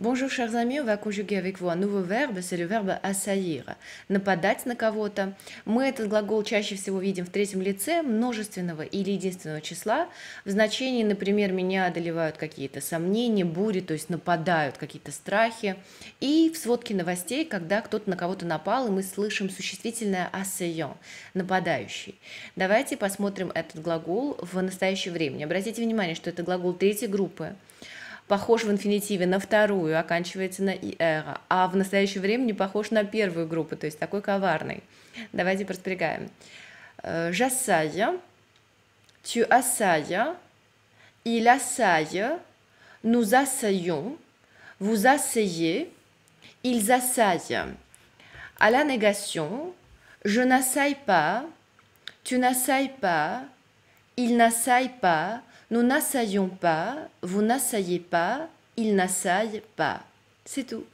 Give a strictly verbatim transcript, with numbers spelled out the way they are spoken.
Bonjour, chers amis, on va conjuguer avec vous un nouveau verbe, c'est le verbe assaillir, нападать на кого-то. Мы этот глагол чаще всего видим в третьем лице множественного или единственного числа. В значении, например, меня одолевают какие-то сомнения, бури, то есть нападают какие-то страхи. И в сводке новостей, когда кто-то на кого-то напал, и мы слышим существительное assaillant, нападающий. Давайте посмотрим этот глагол в настоящее время. Обратите внимание, что это глагол третьей группы. Похож в инфинитиве на вторую, оканчивается на «ир», а в настоящее время не похож на первую группу, то есть такой коварный. Давайте проспрягаем. J'assaille, tu assailles, il assaille, nous assaillons, vous assaillez, ils assaillent. À la négation, je n'assaille pas, tu n'assailles pas, il n'assaille pas, nous n'assaillons pas, vous n'assaillez pas, il n'assaille pas. C'est tout.